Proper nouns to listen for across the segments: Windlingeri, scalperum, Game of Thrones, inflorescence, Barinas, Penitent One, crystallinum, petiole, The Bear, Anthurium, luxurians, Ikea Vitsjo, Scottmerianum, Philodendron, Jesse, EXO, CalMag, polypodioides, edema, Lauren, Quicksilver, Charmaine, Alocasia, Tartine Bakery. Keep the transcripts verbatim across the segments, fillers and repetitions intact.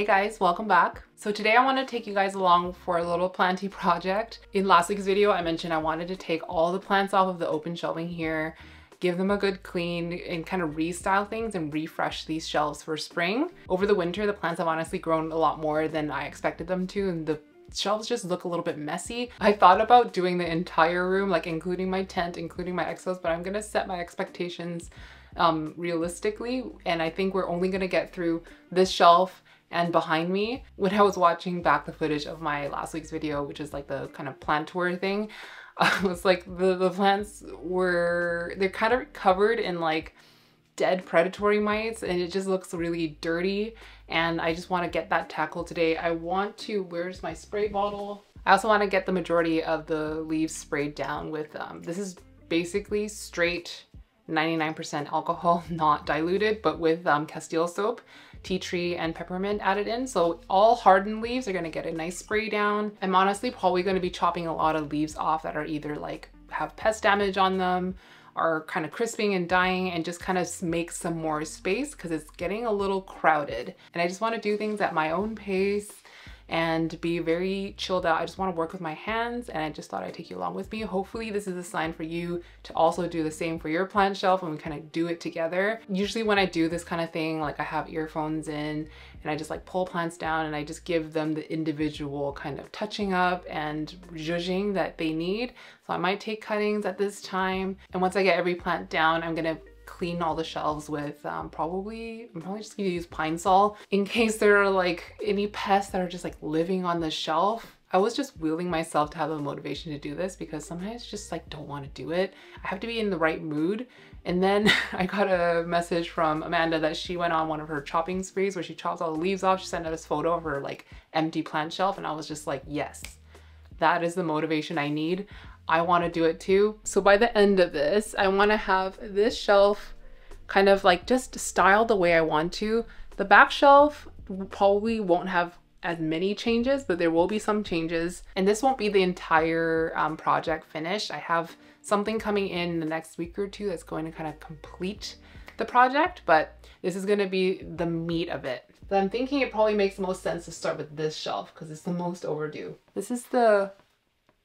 Hey guys, welcome back. So today I want to take you guys along for a little planty project. In last week's video, I mentioned I wanted to take all the plants off of the open shelving here, give them a good clean and kind of restyle things and refresh these shelves for spring. Over the winter, the plants have honestly grown a lot more than I expected them to, and the shelves just look a little bit messy. I thought about doing the entire room, like including my tent, including my exos, but I'm going to set my expectations um, realistically. And I think we're only going to get through this shelf and behind me. When I was watching back the footage of my last week's video, which is like the kind of plant tour thing, I was like, the, the plants were, they're kind of covered in like dead predatory mites, and it just looks really dirty. And I just want to get that tackled today. I want to, where's my spray bottle? I also want to get the majority of the leaves sprayed down with, um, this is basically straight ninety-nine percent alcohol, not diluted, but with um, Castile soap, tea tree, and peppermint added in. So all hardened leaves are going to get a nice spray down. I'm honestly probably going to be chopping a lot of leaves off that are either like have pest damage on them, are kind of crisping and dying, and just kind of make some more space because it's getting a little crowded. And I just want to do things at my own pace and be very chilled out. I just want to work with my hands, and I just thought I'd take you along with me. Hopefully this is a sign for you to also do the same for your plant shelf, and we kind of do it together. Usually when I do this kind of thing, like I have earphones in and I just like pull plants down and I just give them the individual kind of touching up and zhuzhing that they need. So I might take cuttings at this time. And once I get every plant down, I'm gonna clean all the shelves with um, probably, I'm probably just gonna use Pine Sol in case there are like any pests that are just like living on the shelf. I was just willing myself to have the motivation to do this because sometimes just like don't want to do it. I have to be in the right mood. And then I got a message from Amanda that she went on one of her chopping sprees where she chops all the leaves off. She sent out this photo of her like empty plant shelf, and I was just like, yes, that is the motivation I need. I want to do it too. So by the end of this, I want to have this shelf kind of like just styled the way I want to. The back shelf probably won't have as many changes, but there will be some changes. And this won't be the entire um, project finished. I have something coming in the next week or two that's going to kind of complete the project, but this is going to be the meat of it. But I'm thinking it probably makes the most sense to start with this shelf because it's the most overdue. This is the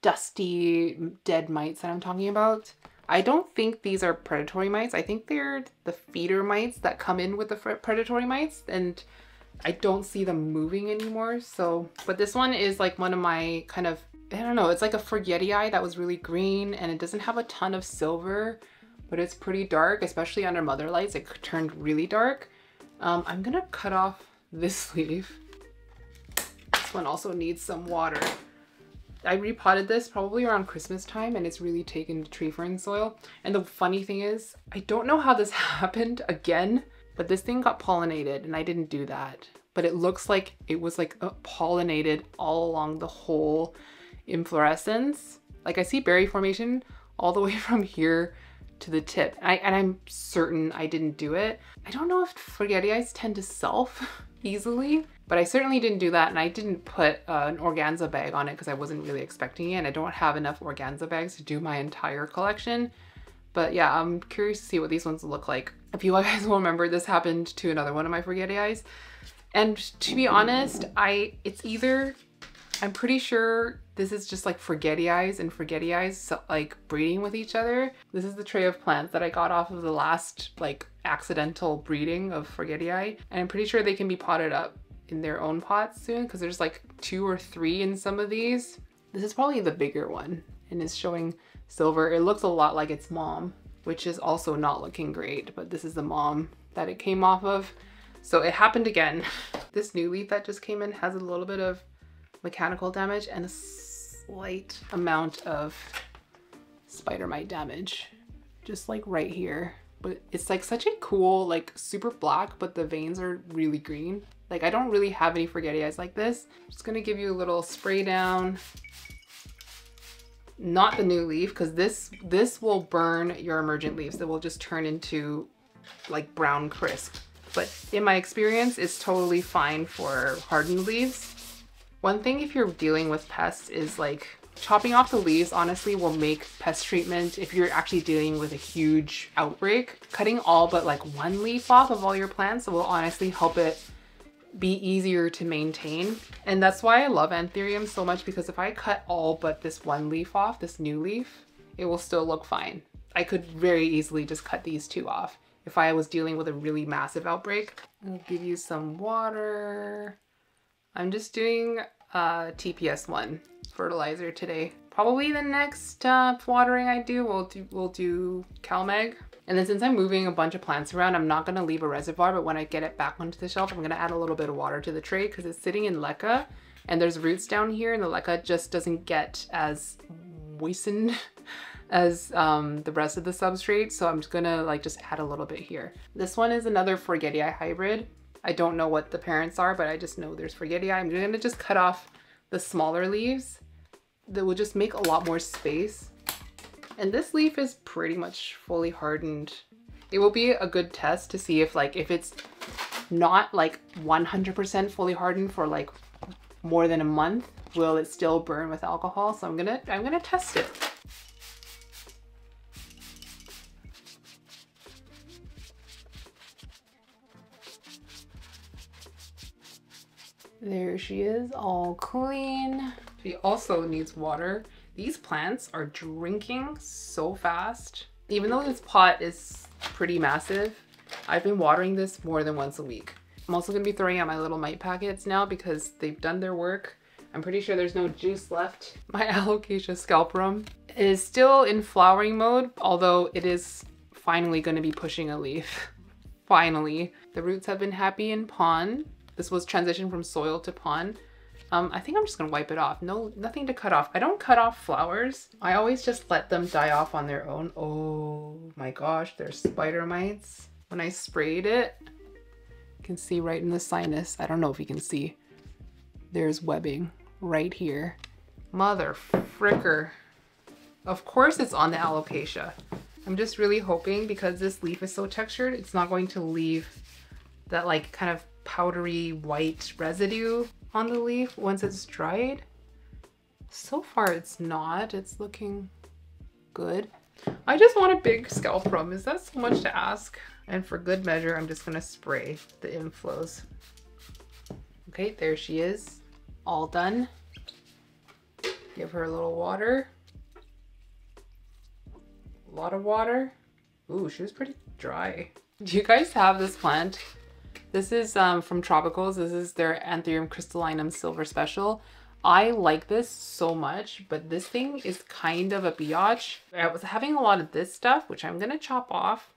dusty dead mites that I'm talking about. I don't think these are predatory mites. I think they're the feeder mites that come in with the predatory mites, and I don't see them moving anymore. So, but this one is like one of my kind of, I don't know, it's like a forgetii that was really green, and it doesn't have a ton of silver, but it's pretty dark, especially under mother lights. It turned really dark. Um, I'm gonna cut off this leaf. This one also needs some water. I repotted this probably around Christmas time, and it's really taken to tree fern soil. And the funny thing is, I don't know how this happened again, but this thing got pollinated and I didn't do that. But it looks like it was like pollinated all along the whole inflorescence. Like I see berry formation all the way from here to the tip. I, and I'm certain I didn't do it. I don't know if forgetii tend to self easily, but I certainly didn't do that, and I didn't put uh, an organza bag on it because I wasn't really expecting it, and I don't have enough organza bags to do my entire collection. But yeah, I'm curious to see what these ones look like. If you guys will remember, this happened to another one of my forgetii, and to be honest, I it's either, I'm pretty sure this is just like forgetii and forgetii so, like breeding with each other. This is the tray of plants that I got off of the last like accidental breeding of forgetii, and I'm pretty sure they can be potted up in their own pots soon because there's like two or three in some of these. This is probably the bigger one and is showing silver. It looks a lot like its mom, which is also not looking great, but this is the mom that it came off of. So it happened again. This new leaf that just came in has a little bit of mechanical damage and a slight amount of spider mite damage, just like right here. But it's like such a cool, like super black, but the veins are really green. Like I don't really have any forgetii like this. I'm just gonna give you a little spray down. Not the new leaf, because this this will burn your emergent leaves. That will just turn into like brown crisp. But in my experience, it's totally fine for hardened leaves. One thing if you're dealing with pests is like chopping off the leaves honestly will make pest treatment, if you're actually dealing with a huge outbreak, cutting all but like one leaf off of all your plants will honestly help it be easier to maintain. And that's why I love anthurium so much, because if I cut all but this one leaf off, this new leaf, it will still look fine. I could very easily just cut these two off if I was dealing with a really massive outbreak. I'll give you some water. I'm just doing uh, T P S one fertilizer today. Probably the next uh, watering I do, we'll do, we'll do CalMag. And then since I'm moving a bunch of plants around, I'm not gonna leave a reservoir, but when I get it back onto the shelf, I'm gonna add a little bit of water to the tray because it's sitting in leca and there's roots down here, and the leca just doesn't get as moistened as um, the rest of the substrate. So I'm just gonna like just add a little bit here. This one is another forgetii hybrid. I don't know what the parents are, but I just know there's forgetii. I'm gonna just cut off the smaller leaves that will just make a lot more space. And this leaf is pretty much fully hardened. It will be a good test to see if like, if it's not like one hundred percent fully hardened for like more than a month, will it still burn with alcohol? So I'm gonna, I'm gonna test it. There she is, all clean. She also needs water. These plants are drinking so fast. Even though this pot is pretty massive, I've been watering this more than once a week. I'm also gonna be throwing out my little mite packets now because they've done their work. I'm pretty sure there's no juice left. My Alocasia scalperum is still in flowering mode, although it is finally gonna be pushing a leaf. Finally. The roots have been happy in pond. This was transitioned from soil to pond. Um, I think I'm just gonna wipe it off. No, nothing to cut off. I don't cut off flowers. I always just let them die off on their own. Oh my gosh, there's spider mites. When I sprayed it, you can see right in the sinus. I don't know if you can see. There's webbing right here. Mother fricker. Of course it's on the alocasia. I'm just really hoping, because this leaf is so textured, it's not going to leave that like kind of powdery white residue on the leaf once it's dried. So far it's not, it's looking good. I just want a big scalperum. Is that so much to ask? And for good measure, I'm just gonna spray the inflows. Okay, there she is, all done. Give her a little water. A lot of water. Ooh, she was pretty dry. Do you guys have this plant? This is um, from Tropicals. This is their Anthurium crystallinum Silver Special. I like this so much, but this thing is kind of a biatch. I was having a lot of this stuff, which I'm gonna chop off,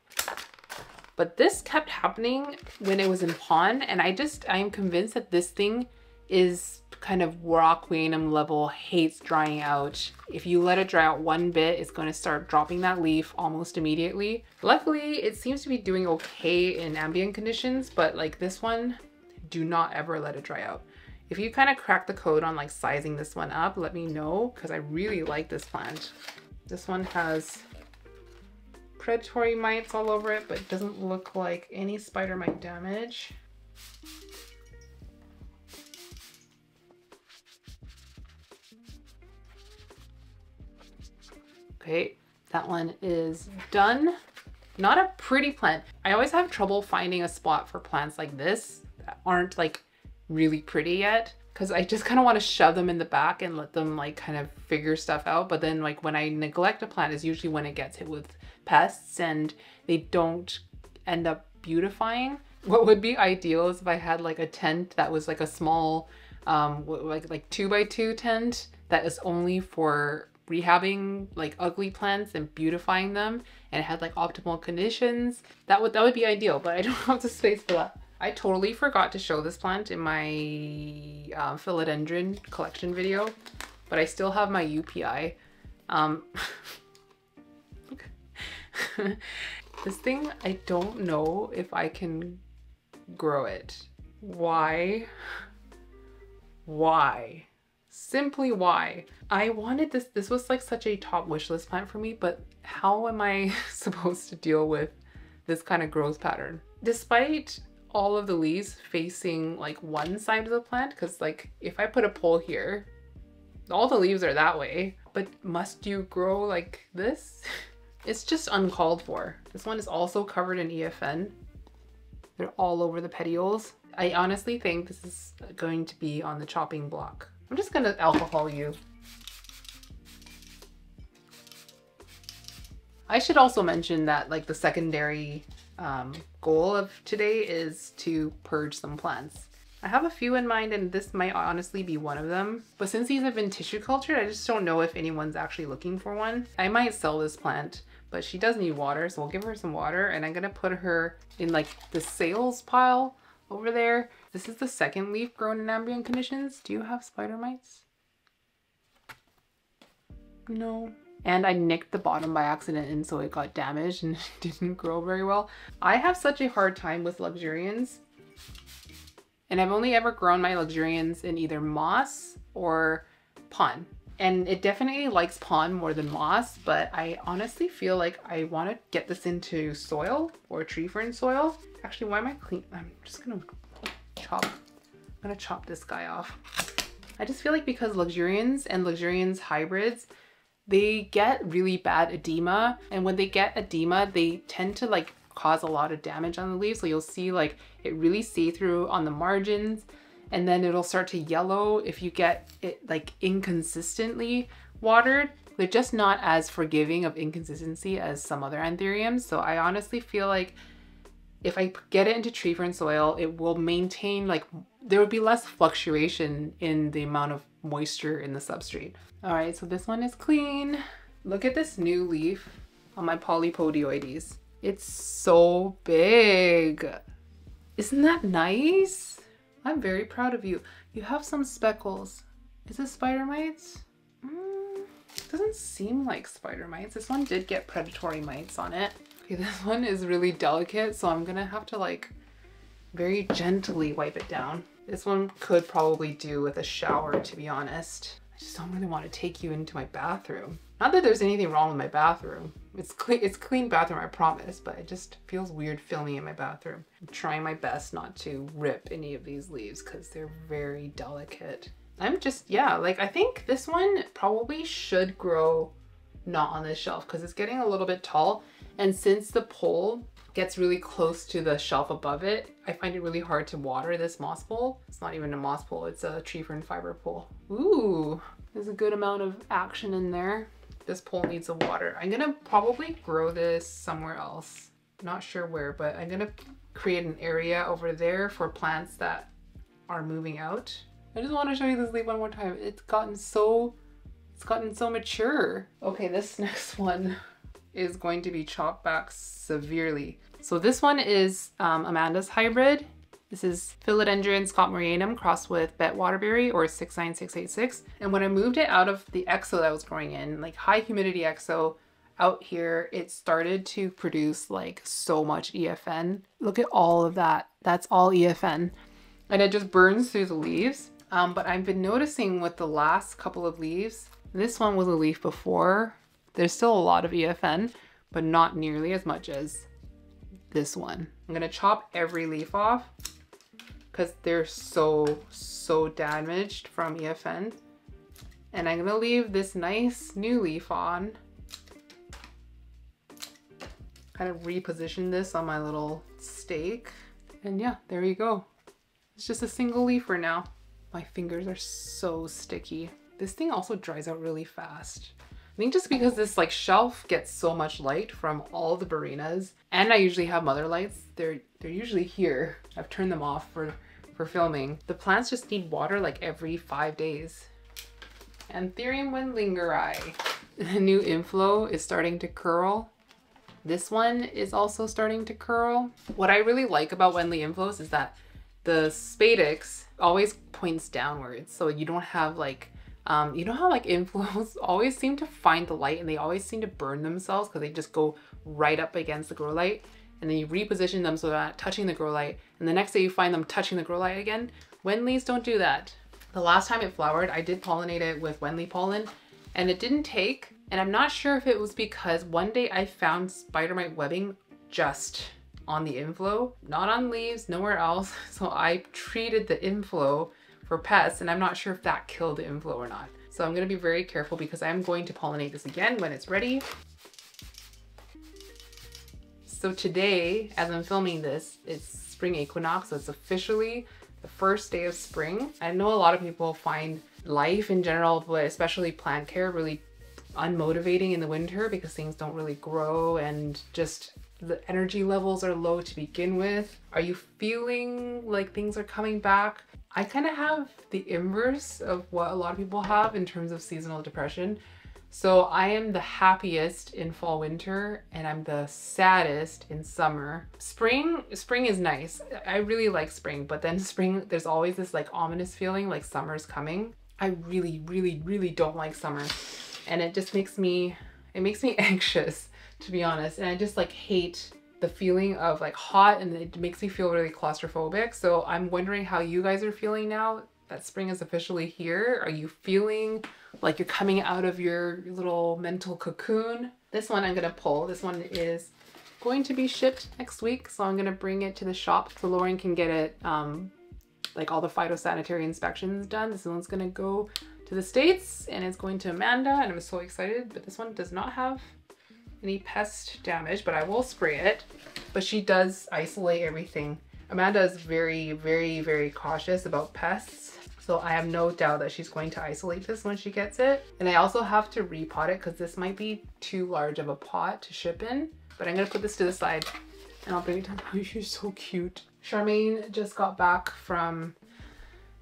but this kept happening when it was in pond, and I just, I am convinced that this thing is kind of Warrocquinum level, hates drying out. If you let it dry out one bit, it's going to start dropping that leaf almost immediately. Luckily, it seems to be doing okay in ambient conditions, but like this one, do not ever let it dry out. If you kind of crack the code on like sizing this one up, let me know, because I really like this plant. This one has predatory mites all over it, but it doesn't look like any spider mite damage. Okay, that one is done. Not a pretty plant. I always have trouble finding a spot for plants like this that aren't like really pretty yet, because I just kind of want to shove them in the back and let them like kind of figure stuff out. But then like when I neglect a plant is usually when it gets hit with pests and they don't end up beautifying. What would be ideal is if I had like a tent that was like a small, um, like, like two by two tent that is only for rehabbing like ugly plants and beautifying them, and it had like optimal conditions. That would that would be ideal, but I don't have the space for that. I totally forgot to show this plant in my uh, philodendron collection video, but I still have my U P I. Um, this thing, I don't know if I can grow it. Why? Why? Simply why? I wanted this, this was like such a top wish list plant for me, but how am I supposed to deal with this kind of growth pattern? Despite all of the leaves facing like one side of the plant, because like if I put a pole here, all the leaves are that way, but must you grow like this? It's just uncalled for. This one is also covered in E F N. They're all over the petioles. I honestly think this is going to be on the chopping block. I'm just gonna alcohol you. I should also mention that like the secondary um, goal of today is to purge some plants. I have a few in mind and this might honestly be one of them, but since these have been tissue cultured, I just don't know if anyone's actually looking for one. I might sell this plant, but she does need water, so we'll give her some water and I'm gonna put her in like the sales pile over there. This is the second leaf grown in ambient conditions. Do you have spider mites? No. And I nicked the bottom by accident and so it got damaged and didn't grow very well. I have such a hard time with luxurians and I've only ever grown my luxurians in either moss or pond. And it definitely likes pond more than moss, but I honestly feel like I want to get this into soil or tree fern soil. Actually, why am I clean? I'm just gonna chop, I'm gonna chop this guy off. I just feel like because luxurians and luxurians hybrids, they get really bad edema, and when they get edema, they tend to like cause a lot of damage on the leaves. So you'll see like it really see-through on the margins, and then it'll start to yellow if you get it like inconsistently watered. They're just not as forgiving of inconsistency as some other anthuriums. So I honestly feel like if I get it into tree fern soil, it will maintain like, there would be less fluctuation in the amount of moisture in the substrate. All right, so this one is clean. Look at this new leaf on my polypodioides. It's so big. Isn't that nice? I'm very proud of you. You have some speckles. Is this spider mites? Mm, doesn't seem like spider mites. This one did get predatory mites on it. Okay, this one is really delicate, so I'm gonna have to like very gently wipe it down. This one could probably do with a shower, to be honest. I just don't really want to take you into my bathroom. Not that there's anything wrong with my bathroom. It's clean, it's clean bathroom, I promise, but it just feels weird filming in my bathroom. I'm trying my best not to rip any of these leaves because they're very delicate. I'm just, yeah, like I think this one probably should grow not on this shelf because it's getting a little bit tall. And since the pole gets really close to the shelf above it, I find it really hard to water this moss pole. It's not even a moss pole, it's a tree fern fiber pole. Ooh, there's a good amount of action in there. This pole needs a water. I'm gonna probably grow this somewhere else. Not sure where, but I'm gonna create an area over there for plants that are moving out. I just wanna show you this leaf one more time. It's gotten so, it's gotten so mature. Okay, this next one is going to be chopped back severely. So this one is um, Amanda's hybrid. This is Philodendron Scottmerianum crossed with Bet Waterberry or six nine six eight six. And when I moved it out of the E X O that I was growing in, like high humidity E X O out here, it started to produce like so much E F N. Look at all of that. That's all E F N. And it just burns through the leaves. Um, but I've been noticing with the last couple of leaves, this one was a leaf before. There's still a lot of E F N, but not nearly as much as this one. I'm gonna chop every leaf off because they're so, so damaged from E F N. And I'm gonna leave this nice new leaf on. Kind of reposition this on my little stake. And yeah, there you go. It's just a single leaf for now. My fingers are so sticky. This thing also dries out really fast. I think just because this like shelf gets so much light from all the Barinas, and I usually have mother lights, they're they're usually here. I've turned them off for, for filming. The plants just need water like every five days. Anthurium Windlingeri. The new inflow is starting to curl. This one is also starting to curl. What I really like about Wendley inflows is that the spadix always points downwards. So you don't have like Um, you know how like inflows always seem to find the light and they always seem to burn themselves because they just go right up against the grow light, and then you reposition them so they're not touching the grow light, and the next day you find them touching the grow light again. Wendleys don't do that. The last time it flowered, I did pollinate it with Wendley pollen and it didn't take, and I'm not sure if it was because one day I found spider mite webbing just on the inflow, not on leaves, nowhere else. So I treated the inflow for pests, and I'm not sure if that killed the inflow or not. So I'm gonna be very careful because I'm going to pollinate this again when it's ready. So today, as I'm filming this, it's spring equinox. That's officially the first day of spring. I know a lot of people find life in general, but especially plant care, really unmotivating in the winter because things don't really grow and just the energy levels are low to begin with. Are you feeling like things are coming back? I kind of have the inverse of what a lot of people have in terms of seasonal depression. So I am the happiest in fall, winter, and I'm the saddest in summer. Spring, spring is nice. I really like spring, but then spring, there's always this like ominous feeling like summer's coming. I really, really, really don't like summer. And it just makes me, it makes me anxious, to be honest. And I just like hate the feeling of like hot, and it makes me feel really claustrophobic. So I'm wondering how you guys are feeling now that spring is officially here. Are you feeling like you're coming out of your little mental cocoon? This one I'm gonna pull. This one is going to be shipped next week. So I'm gonna bring it to the shop so Lauren can get it, um, like all the phytosanitary inspections done. This one's gonna go to the States and it's going to Amanda, and I'm so excited. But this one does not have any pest damage, but I will spray it. But she does isolate everything. Amanda is very, very, very cautious about pests. So I have no doubt that she's going to isolate this when she gets it. And I also have to repot it because this might be too large of a pot to ship in. But I'm gonna put this to the side and I'll bring it down. Oh, she's so cute. Charmaine just got back from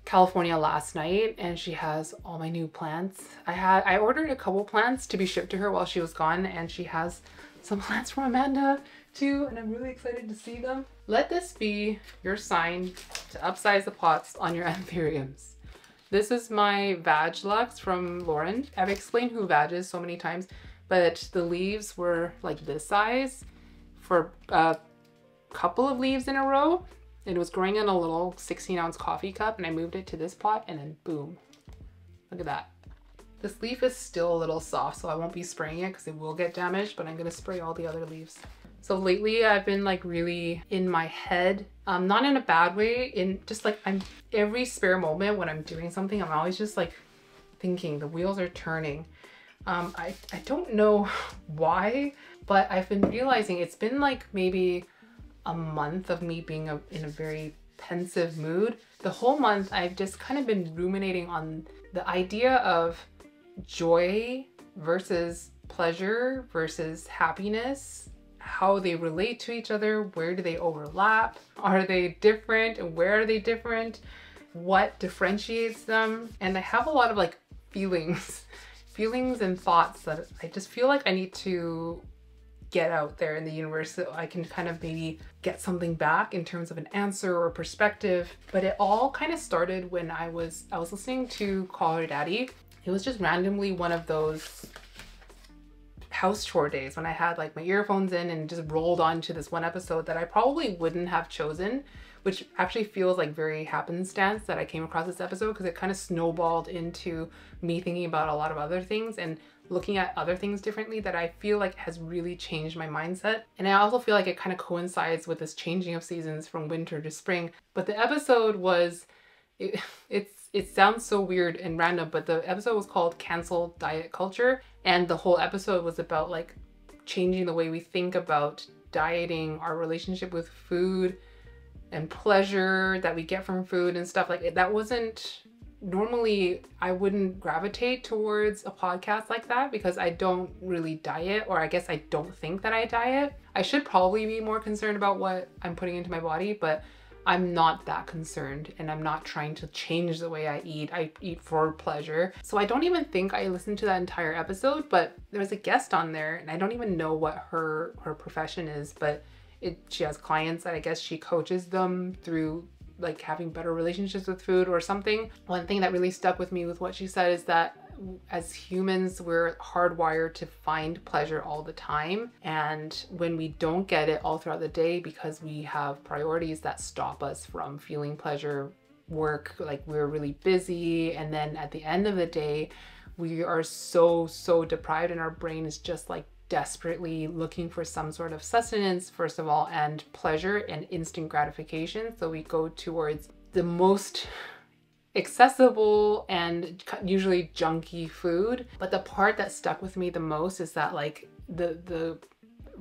California last night and she has all my new plants. I had I ordered a couple plants to be shipped to her while she was gone, and she has some plants from Amanda too, and I'm really excited to see them. Let this be your sign to upsize the pots on your anthuriums. This is my Vag Lux from Lauren. I've explained who Vag is so many times, but the leaves were like this size for a couple of leaves in a row. It was growing in a little sixteen ounce coffee cup, and I moved it to this pot, and then boom, look at that. This leaf is still a little soft, so I won't be spraying it because it will get damaged, but I'm gonna spray all the other leaves. So lately I've been like really in my head, um, not in a bad way, in just like I'm every spare moment when I'm doing something, I'm always just like thinking, the wheels are turning. Um, I, I don't know why, but I've been realizing it's been like maybe a month of me being a, in a very pensive mood. The whole month I've just kind of been ruminating on the idea of joy versus pleasure versus happiness, how they relate to each other, where do they overlap, are they different, and where are they different, what differentiates them. And I have a lot of like feelings, feelings and thoughts that I just feel like I need to get out there in the universe so I can kind of maybe get something back in terms of an answer or perspective. But it all kind of started when I was I was listening to Call Her Daddy. It was just randomly one of those house chore days when I had like my earphones in and just rolled on to this one episode that I probably wouldn't have chosen, which actually feels like very happenstance that I came across this episode, because it kind of snowballed into me thinking about a lot of other things and looking at other things differently that I feel like has really changed my mindset. And I also feel like it kind of coincides with this changing of seasons from winter to spring. But the episode was, it, it's, it sounds so weird and random, but the episode was called Cancel Diet Culture. And the whole episode was about like changing the way we think about dieting, our relationship with food and pleasure that we get from food and stuff like that. That wasn't, normally I wouldn't gravitate towards a podcast like that because I don't really diet, or I guess I don't think that I diet. I should probably be more concerned about what I'm putting into my body, but I'm not that concerned, and I'm not trying to change the way I eat. I eat for pleasure. So I don't even think I listened to that entire episode, but there was a guest on there and I don't even know what her, her profession is, but it, she has clients that I guess she coaches them through like having better relationships with food or something. One thing that really stuck with me with what she said is that as humans, we're hardwired to find pleasure all the time. And when we don't get it all throughout the day because we have priorities that stop us from feeling pleasure, work, like we're really busy. And then at the end of the day, we are so, so deprived, and our brain is just like desperately looking for some sort of sustenance, first of all, and pleasure and instant gratification. So we go towards the most accessible and usually junky food. But the part that stuck with me the most is that like the the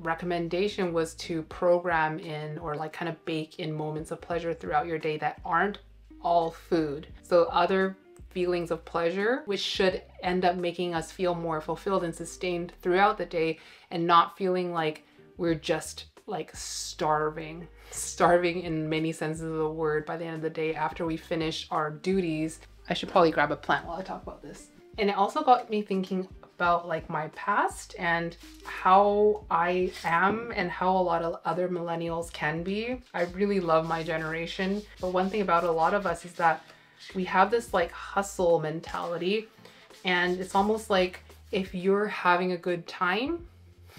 recommendation was to program in or like kind of bake in moments of pleasure throughout your day that aren't all food. So other feelings of pleasure, which should end up making us feel more fulfilled and sustained throughout the day and not feeling like we're just like starving, starving in many senses of the word by the end of the day after we finish our duties. I should probably grab a plant while I talk about this. And it also got me thinking about like my past and how I am and how a lot of other millennials can be. I really love my generation, but one thing about a lot of us is that we have this like hustle mentality, and it's almost like if you're having a good time,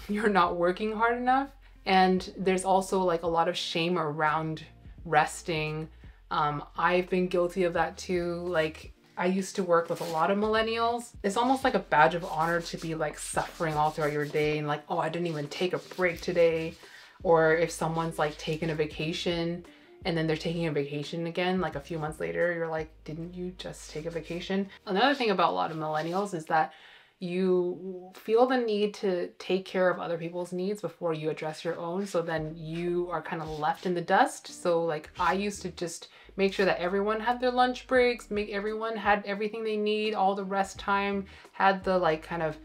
you're not working hard enough. And there's also like a lot of shame around resting. Um, I've been guilty of that too. Like, I used to work with a lot of millennials. It's almost like a badge of honor to be like suffering all throughout your day and like, oh, I didn't even take a break today. Or if someone's like taking a vacation and then they're taking a vacation again, like a few months later, you're like, didn't you just take a vacation? Another thing about a lot of millennials is that you feel the need to take care of other people's needs before you address your own. So then you are kind of left in the dust. So like I used to just make sure that everyone had their lunch breaks, make everyone had everything they need, all the rest time, had the like kind of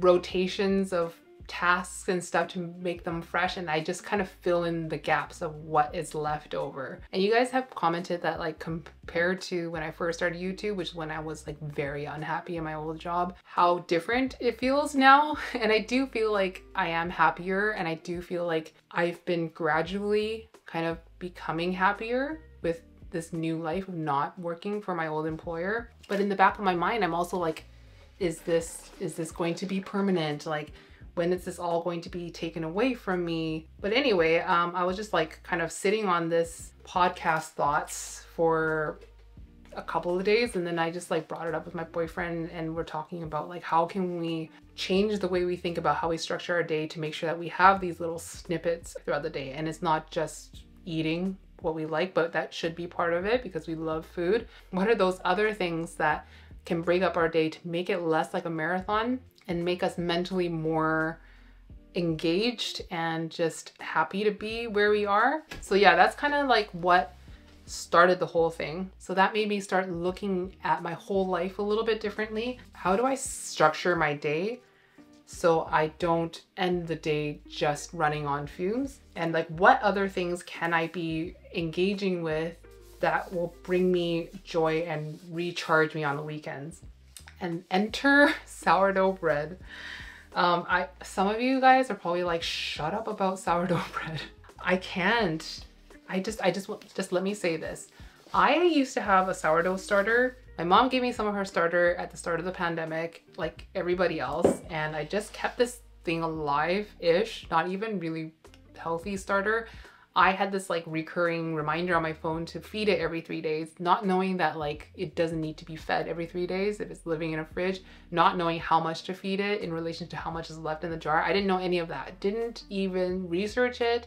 rotations of tasks and stuff to make them fresh, and I just kind of fill in the gaps of what is left over. And you guys have commented that like compared to when I first started YouTube, which is when I was like very unhappy in my old job, how different it feels now. And I do feel like I am happier, and I do feel like I've been gradually kind of becoming happier with this new life of not working for my old employer. But in the back of my mind, I'm also like, is this is this going to be permanent? Like, when is this all going to be taken away from me? But anyway, um, I was just like kind of sitting on this podcast thoughts for a couple of days, and then I just like brought it up with my boyfriend, and we're talking about like, how can we change the way we think about how we structure our day to make sure that we have these little snippets throughout the day, and it's not just eating what we like, but that should be part of it because we love food. What are those other things that can break up our day to make it less like a marathon and make us mentally more engaged and just happy to be where we are? So yeah, that's kind of like what started the whole thing. So that made me start looking at my whole life a little bit differently. How do I structure my day so I don't end the day just running on fumes? And like, what other things can I be engaging with that will bring me joy and recharge me on the weekends? And enter sourdough bread. Um, I some of you guys are probably like, shut up about sourdough bread. I can't. I just, I just want, just let me say this. I used to have a sourdough starter. My mom gave me some of her starter at the start of the pandemic, like everybody else. And I just kept this thing alive-ish, not even really healthy starter. I had this like recurring reminder on my phone to feed it every three days, not knowing that like it doesn't need to be fed every three days if it's living in a fridge, not knowing how much to feed it in relation to how much is left in the jar. I didn't know any of that. Didn't even research it.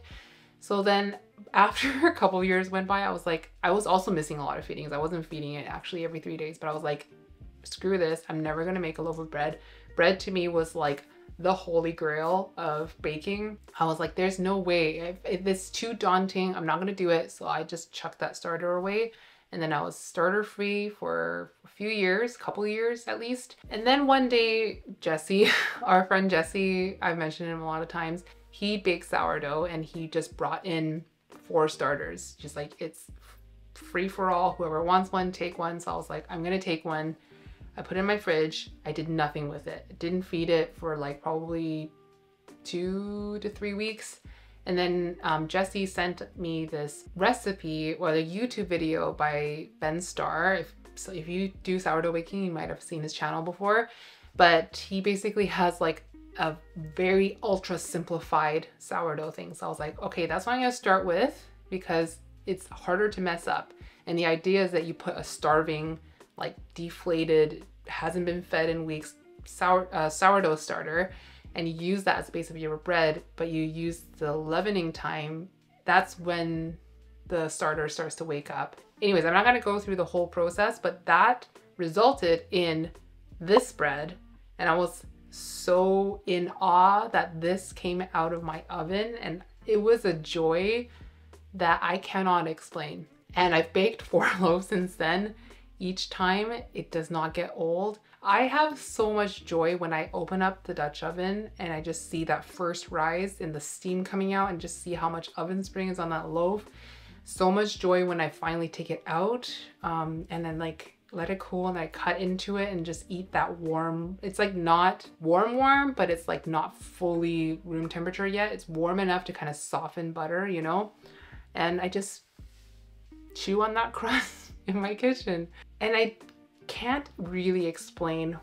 So then after a couple of years went by, I was like, I was also missing a lot of feedings. I wasn't feeding it actually every three days, but I was like, screw this. I'm never gonna make a loaf of bread. Bread to me was like the holy grail of baking. I was like, there's no way. If, if it's too daunting, I'm not gonna do it. So I just chucked that starter away. And then I was starter free for a few years, a couple years at least. And then one day, Jesse, our friend Jesse, I've mentioned him a lot of times, he bakes sourdough, and he just brought in four starters. Just like, it's free for all. Whoever wants one, take one. So I was like, I'm gonna take one. I put it in my fridge. I did nothing with it. I didn't feed it for like probably two to three weeks. And then um, Jesse sent me this recipe or the YouTube video by Ben Starr. If, so if you do sourdough baking, you might've seen his channel before, but he basically has like a very ultra simplified sourdough thing. So I was like, okay, that's what I'm gonna start with because it's harder to mess up. And the idea is that you put a starving, like deflated, hasn't been fed in weeks, sour, uh, sourdough starter, and you use that as the base of your bread, but you use the leavening time. That's when the starter starts to wake up. Anyways, I'm not gonna go through the whole process, but that resulted in this bread. And I was so in awe that this came out of my oven, and it was a joy that I cannot explain. And I've baked four loaves since then. Each time it does not get old. I have so much joy when I open up the Dutch oven and I just see that first rise and the steam coming out and just see how much oven spring is on that loaf. So much joy when I finally take it out um, and then like let it cool and I cut into it and just eat that warm. It's like not warm warm, but it's like not fully room temperature yet. It's warm enough to kind of soften butter, you know? And I just chew on that crust in my kitchen. And I can't really explain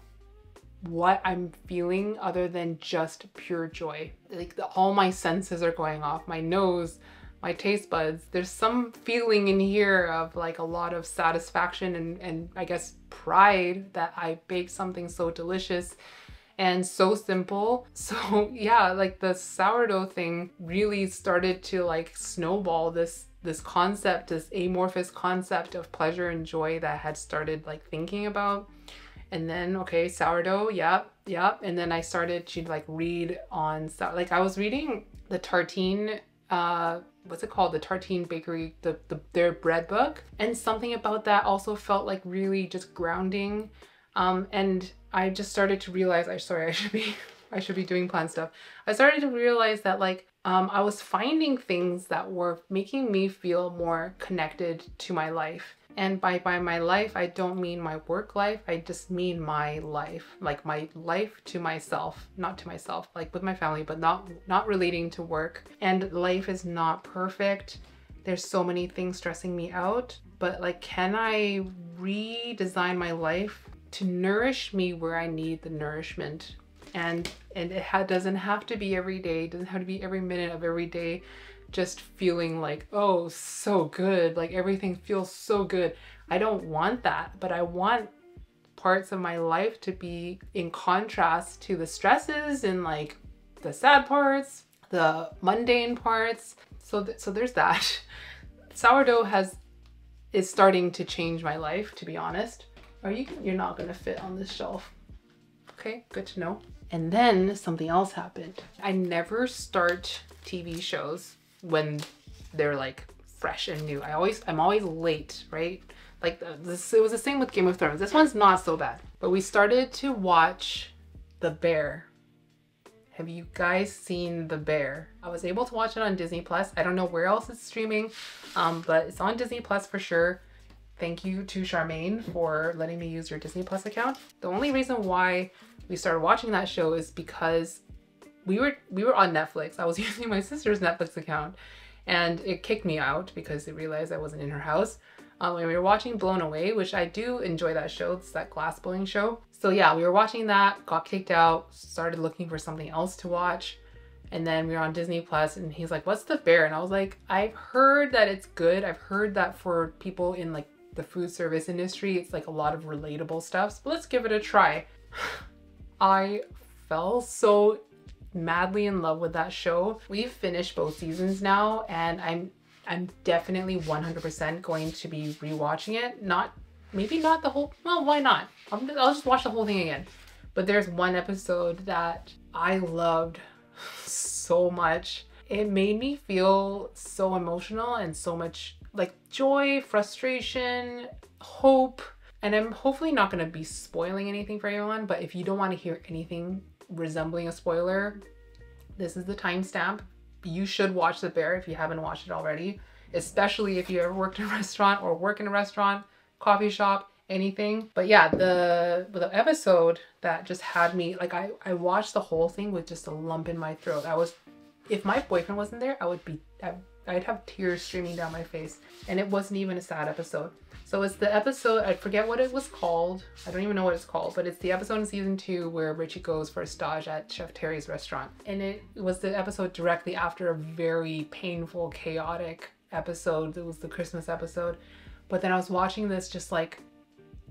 what I'm feeling other than just pure joy. Like the, all my senses are going off, my nose, my taste buds. There's some feeling in here of like a lot of satisfaction and, and I guess pride that I baked something so delicious and so simple. So yeah, like the sourdough thing really started to like snowball this this concept, this amorphous concept of pleasure and joy that I had started like thinking about. And then, okay, sourdough, yep, yep. And then I started to like read on, like I was reading the Tartine, uh, what's it called? The Tartine Bakery, the, the their bread book. And something about that also felt like really just grounding. Um, and I just started to realize, I sorry, I should be, I should be doing plant stuff. I started to realize that like, Um, I was finding things that were making me feel more connected to my life. And by, by my life, I don't mean my work life. I just mean my life, like my life to myself, not to myself, like with my family, but not, not relating to work. And life is not perfect. There's so many things stressing me out, but like, can I redesign my life to nourish me where I need the nourishment? And and it ha doesn't have to be every day, doesn't have to be every minute of every day, just feeling like, oh, so good, like everything feels so good. I don't want that, but I want parts of my life to be in contrast to the stresses and like the sad parts, the mundane parts. So th so there's that. Sourdough has is starting to change my life, to be honest. Are you you're not gonna fit on this shelf? Okay, good to know. And then something else happened. I never start T V shows when they're like fresh and new. I always, I'm always late, right? Like this, it was the same with Game of Thrones. This one's not so bad, but we started to watch The Bear. Have you guys seen The Bear? I was able to watch it on Disney Plus. I don't know where else it's streaming, um, but it's on Disney Plus for sure. Thank you to Charmaine for letting me use your Disney Plus account. The only reason why we started watching that show is because we were we were on Netflix. I was using my sister's Netflix account and it kicked me out because it realized I wasn't in her house. Um, and we were watching Blown Away, which I do enjoy that show. It's that glass blowing show. So yeah, we were watching that, got kicked out, started looking for something else to watch. And then we were on Disney Plus and he's like, what's The Bear? And I was like, I've heard that it's good. I've heard that for people in like the food service industry, it's like a lot of relatable stuff. So let's give it a try. I fell so madly in love with that show. We've finished both seasons now and I'm I'm definitely one hundred percent going to be rewatching it. Not, maybe not the whole, well, why not? I'm, I'll just watch the whole thing again. But there's one episode that I loved so much. It made me feel so emotional and so much like joy, frustration, hope. And I'm hopefully not gonna be spoiling anything for everyone, but if you don't wanna hear anything resembling a spoiler, this is the timestamp. You should watch The Bear if you haven't watched it already, especially if you ever worked in a restaurant or work in a restaurant, coffee shop, anything. But yeah, the, the episode that just had me, like I, I watched the whole thing with just a lump in my throat. I was, if my boyfriend wasn't there, I would be, I, I'd have tears streaming down my face. And it wasn't even a sad episode. So it's the episode, I forget what it was called. I don't even know what it's called, but it's the episode in season two where Richie goes for a stage at Chef Terry's restaurant. And it was the episode directly after a very painful, chaotic episode. It was the Christmas episode. But then I was watching this just like,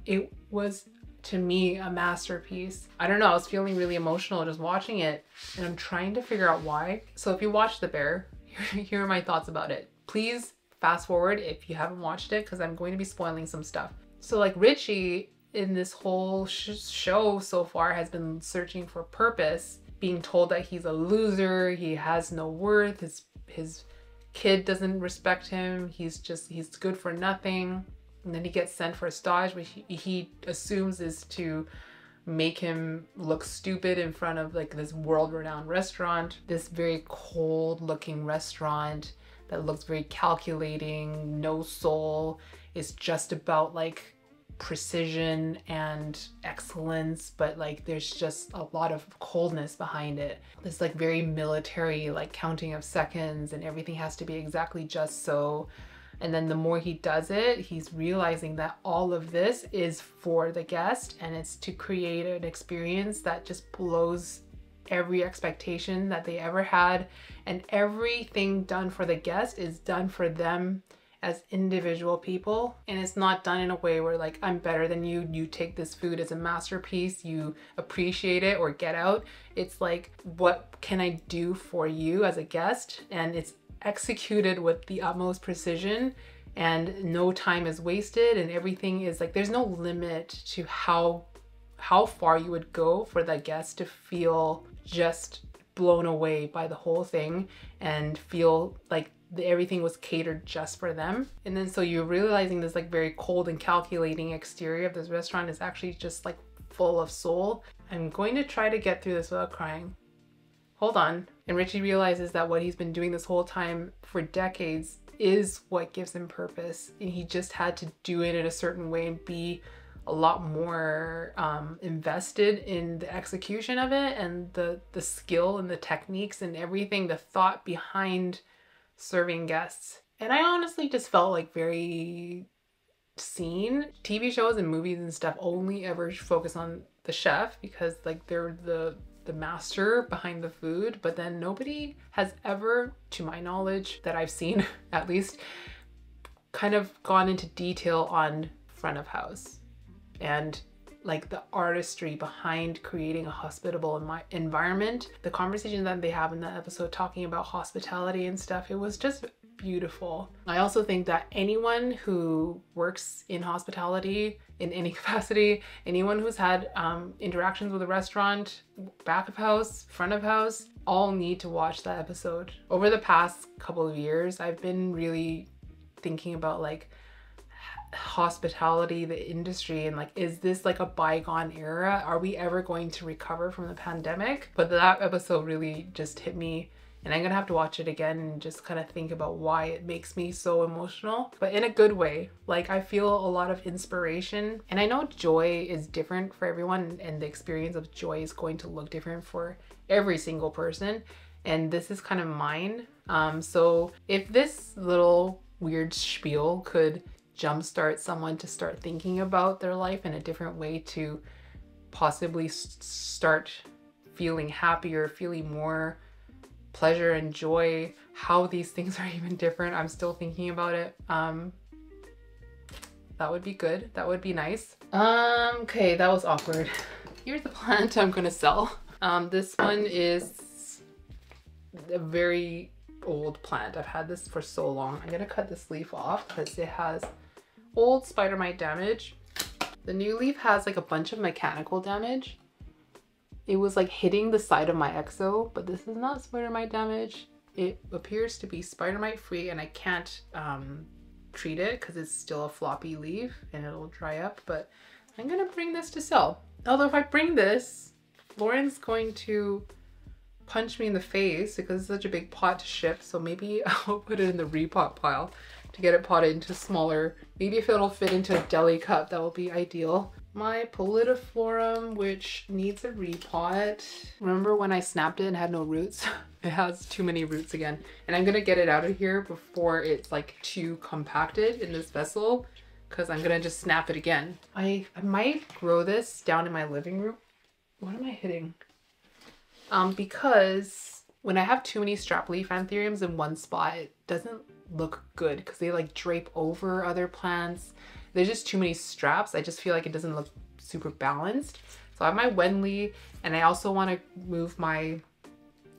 it was to me a masterpiece. I don't know, I was feeling really emotional just watching it and I'm trying to figure out why. So if you watch The Bear, here are my thoughts about it. Please fast forward if you haven't watched it because I'm going to be spoiling some stuff. So like Richie in this whole sh show so far has been searching for purpose, being told that he's a loser, he has no worth, his his kid doesn't respect him, he's just, he's good for nothing. And then he gets sent for a stage, which he, he assumes is to make him look stupid in front of like this world-renowned restaurant, this very cold-looking restaurant that looks very calculating, no soul. It's just about like precision and excellence, but like there's just a lot of coldness behind it. This like very military, like counting of seconds, and everything has to be exactly just so. And then the more he does it, he's realizing that all of this is for the guest, and it's to create an experience that just blows every expectation that they ever had, and everything done for the guest is done for them as individual people. And it's not done in a way where like, I'm better than you, you take this food as a masterpiece, you appreciate it, or get out. It's like, what can I do for you as a guest? And it's executed with the utmost precision, and no time is wasted, and everything is like, there's no limit to how how far you would go for the guest to feel just blown away by the whole thing and feel like the, everything was catered just for them. And then so you're realizing this like very cold and calculating exterior of this restaurant is actually just like full of soul. I'm going to try to get through this without crying. Hold on. And Richie realizes that what he's been doing this whole time for decades is what gives him purpose, and he just had to do it in a certain way and be a lot more um, invested in the execution of it, and the, the skill and the techniques and everything, the thought behind serving guests. And I honestly just felt like very seen. T V shows and movies and stuff only ever focus on the chef because like they're the the master behind the food, but then nobody has ever, to my knowledge that I've seen at least, kind of gone into detail on front of house and like the artistry behind creating a hospitable environment. The conversation that they have in that episode talking about hospitality and stuff, it was just beautiful. I also think that anyone who works in hospitality in any capacity, anyone who's had um, interactions with a restaurant, back of house, front of house, all need to watch that episode. Over the past couple of years, I've been really thinking about like hospitality, the industry, and like, is this like a bygone era? Are we ever going to recover from the pandemic? But that episode really just hit me, and I'm gonna have to watch it again and just kind of think about why it makes me so emotional, but in a good way. Like, I feel a lot of inspiration, and I know joy is different for everyone, and the experience of joy is going to look different for every single person, and this is kind of mine. Um, so if this little weird spiel could jumpstart someone to start thinking about their life in a different way, to possibly start feeling happier, feeling more pleasure and joy, how these things are even different, I'm still thinking about it, um that would be good, that would be nice. Um okay, that was awkward. Here's the plant I'm gonna sell. Um this one is a very old plant, I've had this for so long. I'm gonna cut this leaf off because it has old spider mite damage. The new leaf has like a bunch of mechanical damage. It was like hitting the side of my exo, but this is not spider mite damage. It appears to be spider mite free, and I can't um, treat it because it's still a floppy leaf and it'll dry up, but I'm gonna bring this to sell. Although if I bring this, Lauren's going to punch me in the face because it's such a big pot to ship, so maybe I'll put it in the repot pile to get it potted into smaller. Maybe if it'll fit into a deli cup, that will be ideal. My Politiflorum, which needs a repot. Remember when I snapped it and had no roots? It has too many roots again. And I'm gonna get it out of here before it's like too compacted in this vessel, because I'm gonna just snap it again. I, I might grow this down in my living room. What am I hitting? Um, because when I have too many strap leaf anthuriums in one spot, it doesn't look good because they like drape over other plants. There's just too many straps. I just feel like it doesn't look super balanced. So I have my Wendley, and I also want to move my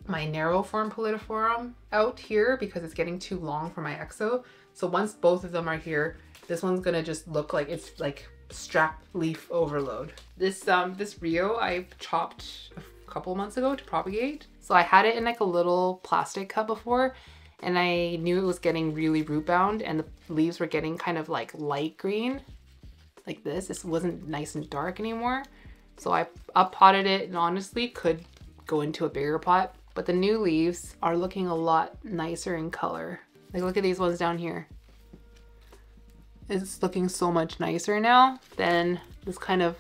my narrow form Politiflorum out here because it's getting too long for my exo. So once both of them are here, this one's gonna just look like it's like strap leaf overload. This um this Rio I chopped a couple months ago to propagate. So I had it in like a little plastic cup before, and I knew it was getting really root bound and the leaves were getting kind of like light green, like this. This wasn't nice and dark anymore. So I up potted it, and honestly could go into a bigger pot, but the new leaves are looking a lot nicer in color. Like look at these ones down here. It's looking so much nicer now than this kind of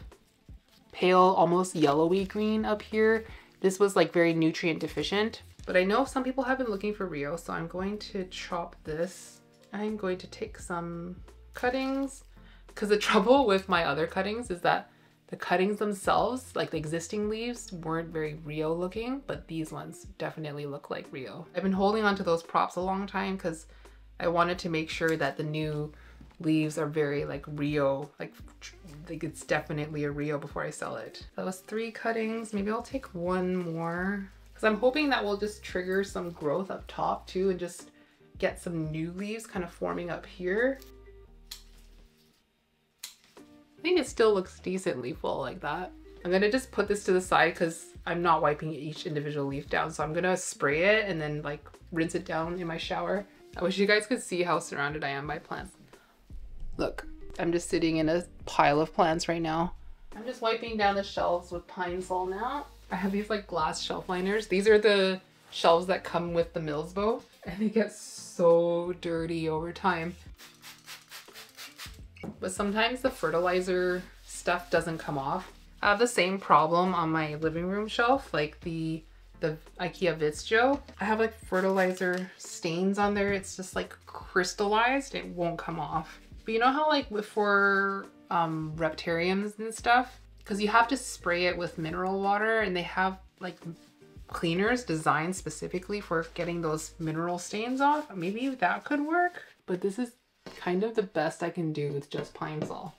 pale, almost yellowy green up here. This was like very nutrient deficient, but I know some people have been looking for Rio, so I'm going to chop this. I'm going to take some cuttings, because the trouble with my other cuttings is that the cuttings themselves, like the existing leaves, weren't very Rio looking, but these ones definitely look like Rio. I've been holding onto those props a long time because I wanted to make sure that the new leaves are very like Rio, like, like it's definitely a Rio before I sell it. That was three cuttings. Maybe I'll take one more, because I'm hoping that will just trigger some growth up top too, and just get some new leaves kind of forming up here. I think it still looks decently full like that. I'm gonna just put this to the side because I'm not wiping each individual leaf down. So I'm gonna spray it and then like rinse it down in my shower. I wish you guys could see how surrounded I am by plants. Look, I'm just sitting in a pile of plants right now. I'm just wiping down the shelves with Pine Sol now. I have these like glass shelf liners. These are the shelves that come with the Millsbo, and they get so dirty over time. But sometimes the fertilizer stuff doesn't come off. I have the same problem on my living room shelf, like the the Ikea Vitsjo. I have like fertilizer stains on there. It's just like crystallized. It won't come off. But you know how like for um, reptariums and stuff, because you have to spray it with mineral water, and they have like cleaners designed specifically for getting those mineral stains off. Maybe that could work, but this is kind of the best I can do with just Pine Sol,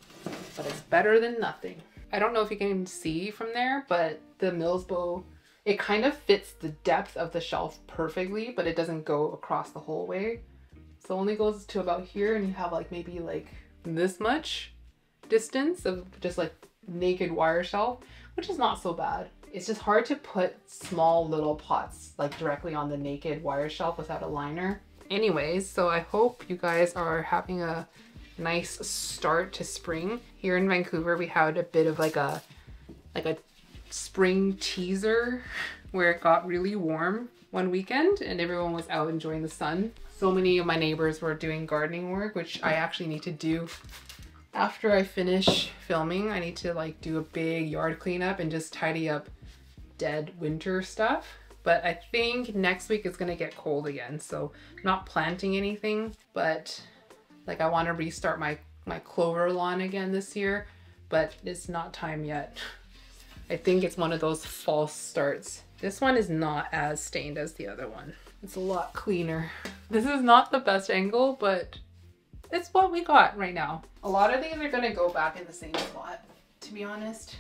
but it's better than nothing. I don't know if you can see from there, but the Millsbo, it kind of fits the depth of the shelf perfectly, but it doesn't go across the whole way. So only goes to about here, and you have like maybe like this much distance of just like naked wire shelf, which is not so bad. It's just hard to put small little pots like directly on the naked wire shelf without a liner. Anyways, so I hope you guys are having a nice start to spring. Here in Vancouver, we had a bit of like a like a spring teaser where it got really warm one weekend and everyone was out enjoying the sun. So many of my neighbors were doing gardening work, which I actually need to do after I finish filming. I need to like do a big yard cleanup and just tidy up dead winter stuff. But I think next week is gonna get cold again. So I'm not planting anything, but like I wanna restart my, my clover lawn again this year, but it's not time yet. I think it's one of those false starts. This one is not as stained as the other one. It's a lot cleaner. This is not the best angle, but it's what we got right now. A lot of these are gonna go back in the same spot, to be honest.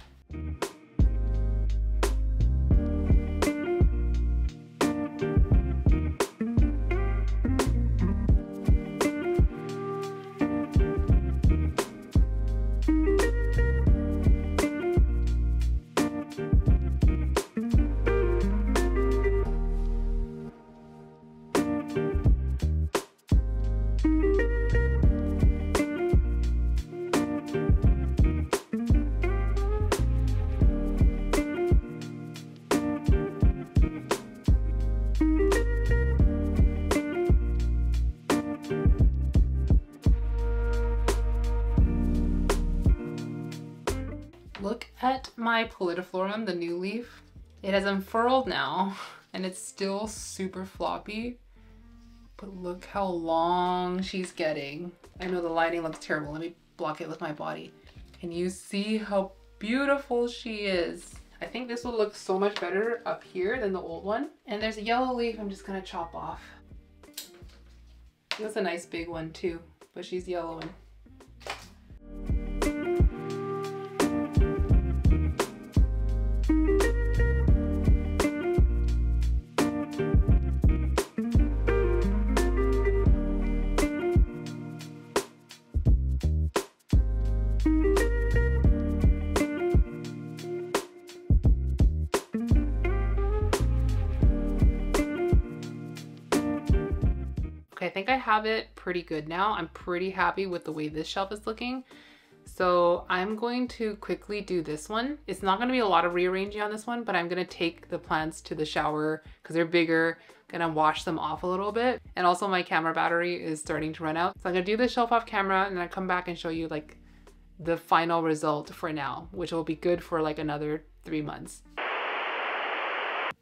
Look at my Politiflorum, the new leaf. It has unfurled now, and it's still super floppy, but look how long she's getting. I know the lighting looks terrible. Let me block it with my body. Can you see how beautiful she is? I think this will look so much better up here than the old one. And there's a yellow leaf I'm just gonna chop off. It was a nice big one too, but she's yellowing. Thank you. think I have it pretty good now. I'm pretty happy with the way this shelf is looking. So I'm going to quickly do this one. It's not going to be a lot of rearranging on this one, but I'm going to take the plants to the shower because they're bigger. I'm going to wash them off a little bit. And also my camera battery is starting to run out. So I'm going to do this shelf off camera and then I come back and show you like the final result for now, which will be good for like another three months.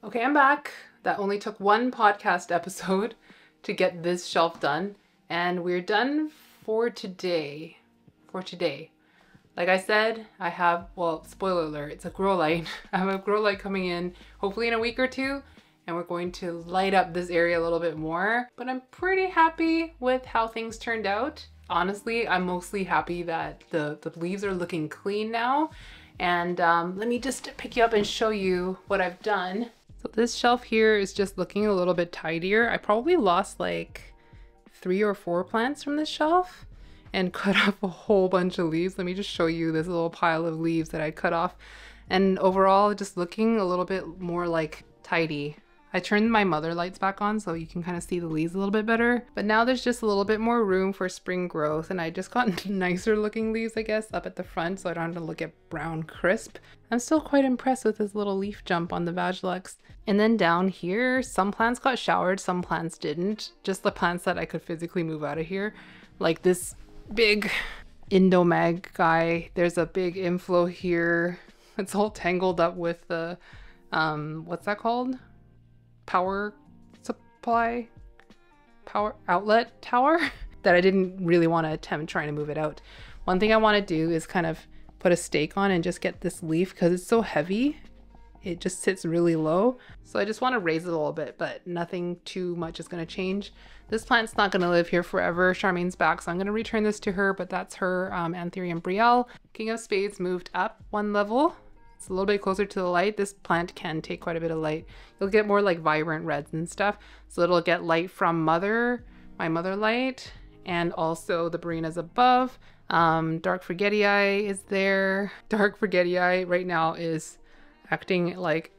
Okay, I'm back. That only took one podcast episode to get this shelf done. And we're done for today. For today. Like I said, I have, well, spoiler alert, it's a grow light. I have a grow light coming in hopefully in a week or two, and we're going to light up this area a little bit more. But I'm pretty happy with how things turned out. Honestly, I'm mostly happy that the, the leaves are looking clean now. And um, let me just pick you up and show you what I've done. So this shelf here is just looking a little bit tidier. I probably lost like three or four plants from this shelf and cut off a whole bunch of leaves. Let me just show you this little pile of leaves that I cut off. And overall, just looking a little bit more like tidy. I turned my mother lights back on so you can kind of see the leaves a little bit better. But now there's just a little bit more room for spring growth, and I just got nicer looking leaves, I guess, up at the front so I don't have to look at brown crisp. I'm still quite impressed with this little leaf jump on the Vagilex. And then down here, some plants got showered, some plants didn't. Just the plants that I could physically move out of here. Like this big Indomag guy. There's a big inflow here. It's all tangled up with the, um, what's that called? Power supply? Power outlet tower? That I didn't really want to attempt trying to move it out. One thing I want to do is kind of put a stake on and just get this leaf because it's so heavy. It just sits really low. So I just want to raise it a little bit, but nothing too much is going to change. This plant's not going to live here forever. Charmaine's back, so I'm going to return this to her, but that's her um, Anthurium Brielle. King of Spades moved up one level. It's a little bit closer to the light. This plant can take quite a bit of light. You'll get more like vibrant reds and stuff. So it'll get light from mother, my mother light, and also the Barinas above. Um, Dark Forgetii is there. Dark Forgetii right now is acting like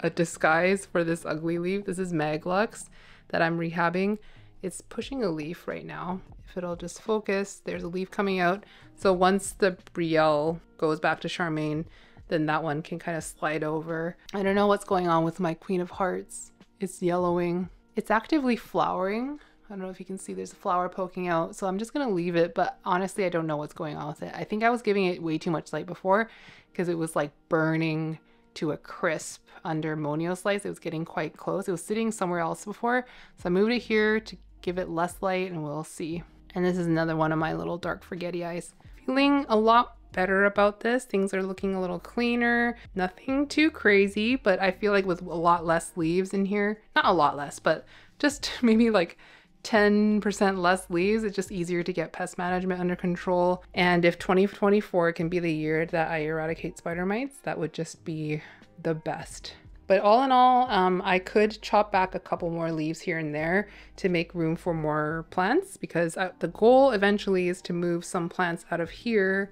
a disguise for this ugly leaf. This is Maglux that I'm rehabbing. It's pushing a leaf right now. If it'll just focus, there's a leaf coming out. So once the Brielle goes back to Charmaine, then that one can kind of slide over. I don't know what's going on with my Queen of Hearts. It's yellowing. It's actively flowering. I don't know if you can see there's a flower poking out, so I'm just gonna leave it, but honestly I don't know what's going on with it. I think I was giving it way too much light before because it was like burning to a crisp under Monio Slice. It was getting quite close. It was sitting somewhere else before, so I moved it here to give it less light and we'll see. And this is another one of my little Dark Forgetii. Feeling a lot better about this. Things are looking a little cleaner. Nothing too crazy, but I feel like with a lot less leaves in here, not a lot less, but just maybe like ten percent less leaves, it's just easier to get pest management under control. And if twenty twenty-four can be the year that I eradicate spider mites, that would just be the best. But all in all, um, I could chop back a couple more leaves here and there to make room for more plants because I, the goal eventually is to move some plants out of here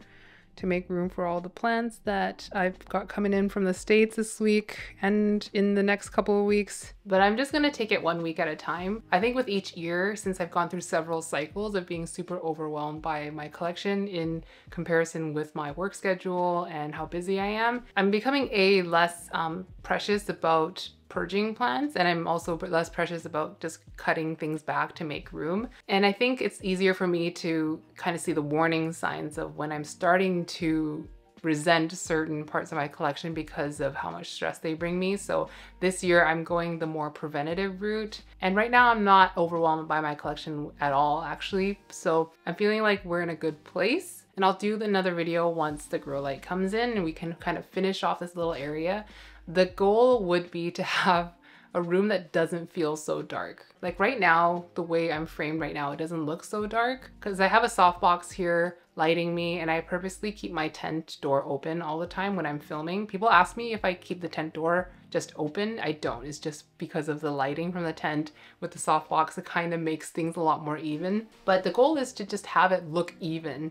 to make room for all the plants that I've got coming in from the States this week and in the next couple of weeks. But I'm just gonna take it one week at a time. I think with each year, since I've gone through several cycles of being super overwhelmed by my collection in comparison with my work schedule and how busy I am, I'm becoming a less um, precious about purging plants, and I'm also less precious about just cutting things back to make room. And I think it's easier for me to kind of see the warning signs of when I'm starting to resent certain parts of my collection because of how much stress they bring me. So this year I'm going the more preventative route. And right now I'm not overwhelmed by my collection at all, actually. So I'm feeling like we're in a good place. And I'll do another video once the grow light comes in and we can kind of finish off this little area. The goal would be to have a room that doesn't feel so dark. Like right now, the way I'm framed right now, it doesn't look so dark because I have a softbox here lighting me, and I purposely keep my tent door open all the time when I'm filming. People ask me if I keep the tent door just open. I don't. It's just because of the lighting from the tent with the softbox. It kind of makes things a lot more even. But the goal is to just have it look even.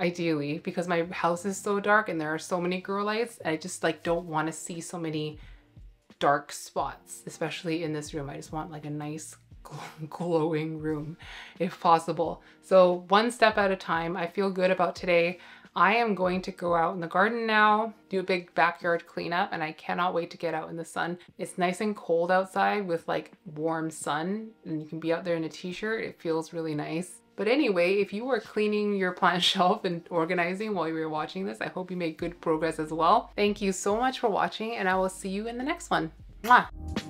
Ideally, because my house is so dark and there are so many grow lights, I just like don't want to see so many dark spots, especially in this room. I just want like a nice glowing room if possible. So one step at a time. I feel good about today. I am going to go out in the garden now, do a big backyard cleanup, and I cannot wait to get out in the sun. It's nice and cold outside with like warm sun, and you can be out there in a t-shirt. It feels really nice. But anyway, if you were cleaning your plant shelf and organizing while you were watching this, I hope you made good progress as well. Thank you so much for watching, and I will see you in the next one. Mwah!